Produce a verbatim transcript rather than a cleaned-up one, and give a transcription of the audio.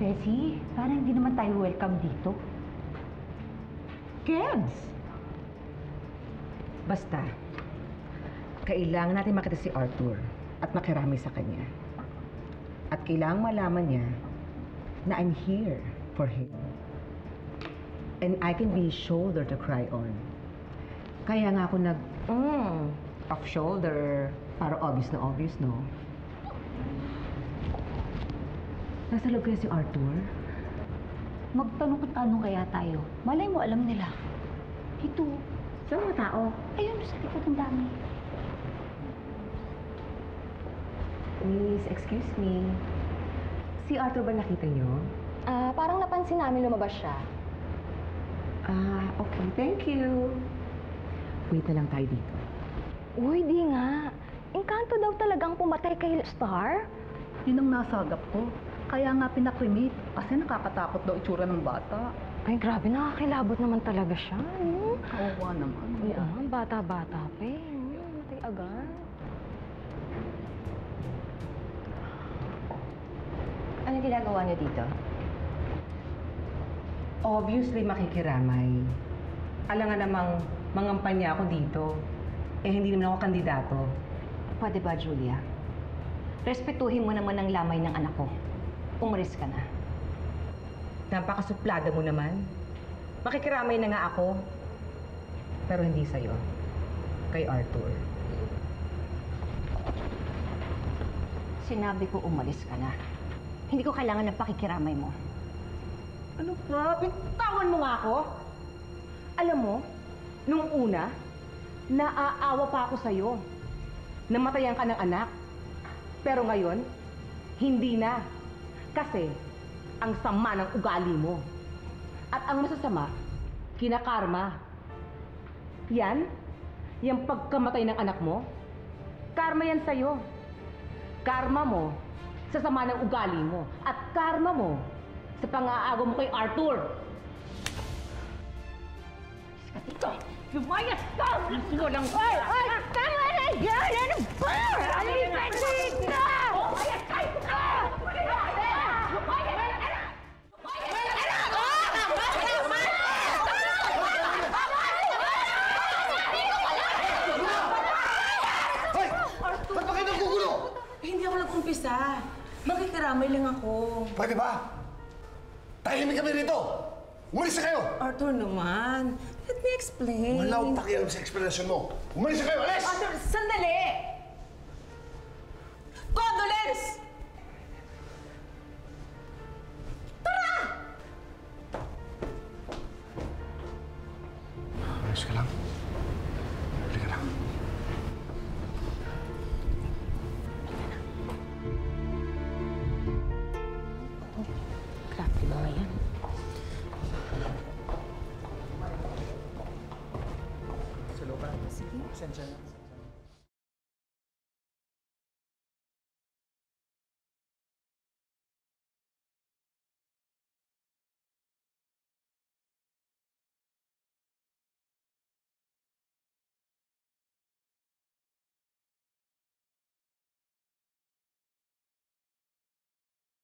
Bessie, parang hindi naman tayo welcome dito. Kids! Basta, kailangan natin makita si Arthur at makirami sa kanya. At kailangan malaman niya na I'm here for him. And I can be his shoulder to cry on. Kaya nga ako nag... Mm, off shoulder. Para obvious na obvious, no? Nasa loob kaya si Arthur? Magtanong-tanong kaya tayo. Malay mo, alam nila. Ito. Saan mga tao? Ayun, sa likod ang dami. Miss, excuse me. Si Arthur ba nakita niyo? Ah, uh, parang napansin namin lumabas siya. Ah, uh, okay. Thank you. Wait na lang tayo dito. Uy, di nga. Engkanto daw talagang pumatay kay Star? Yun ang nasagap ko. Kaya nga pinakwimit. Kasi nakakatakot daw itsura ng bata. Ay, grabe. Nakakilabot naman talaga siya. Oo, oh, naman. Yeah, bata-bata pa eh. Matay agad. Ano ginagawa niyo dito? Obviously, makikiramay. Alam nga namang mangampanya ako dito. Eh, hindi naman ako kandidato. Pwede ba, Julia? Respetuhin mo naman ang lamay ng anak ko. Umalis ka na. Napakasuplada mo naman. Makikiramay na nga ako. Pero hindi sa'yo. Kay Arthur. Sinabi ko umalis ka na. Hindi ko kailangan ng pakikiramay mo. Ano ba? Bitawan mo nga ako! Alam mo, nung una, naaawa pa ako sa'yo. Namatayan ka ng anak. Pero ngayon, hindi na. Kasi, ang sama ng ugali mo. At ang masasama, kinakarma. Yan, yung pagkamatay ng anak mo, karma yan sa'yo. Karma mo sa sama ng ugali mo. At karma mo sa pang-aago mo kay Arthur. Ito! Lumayas ka! Ito ko lang! Ay! Ay! Tama na yan! Ano ba? Alipan dito! Lumayas ka! Ba't bakit nagkukulo? Hindi ako nag-umpisa. Magkikiramay lang ako. Pwede ba? Tahimik kami rito! Umalis na kayo! Arthur naman, let me explain. Wala akong pakialam sa explanation mo. Umalis na kayo! Alis! Arthur, sandali! Condolence! Tara! Alis ka lang. Alis ka lang. Oh, grabe ba yan? Sige. Pasensya na.